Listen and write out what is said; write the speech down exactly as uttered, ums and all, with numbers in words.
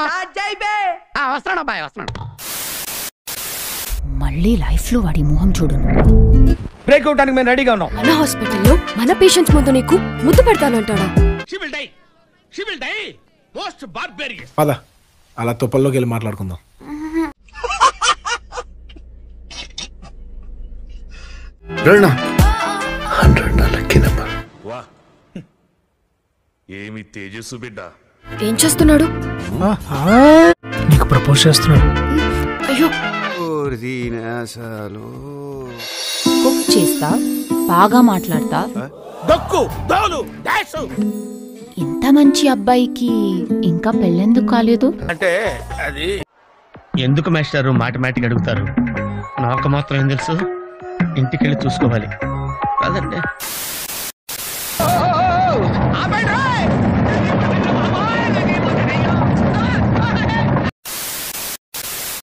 వస్తాను అబ్బాయి వస్తాను. మళ్ళీ లైఫ్ లో వాడి మొహం చూడు. బ్రేక్ అవడానికి నేను రెడీగా ఉన్నాను. మన హాస్పిటల్లో మన పేషెంట్స్ ముందు నీకు ముద్దు పెడతాను అంటాడా? She will die, she will die, most barbarous. పద అలా తొప్పల్లోకి వెళ్ళి మాట్లాడుకుందాం. రేణా హండ్రెడ్ నా లక్కీ నెంబర్. వా ఏమి తేజస్సు బిడ్డ. ఏం చేస్తున్నాడు? నీకు ప్రపోజ్ చేస్తున్నాడు. అయ్యో కుక్ చేస్తా, బాగా మాట్లాడతా, ఇంత మంచి అబ్బాయికి ఇంకా పెళ్ళెందుకు కాలేదు అంటే అది ఎందుకు మాస్టారు మాటిమాటికి అడుగుతారు? నాకు మాత్రం ఏం తెలుసు, ఇంటికెళ్ళి చూసుకోవాలి కాదంటే.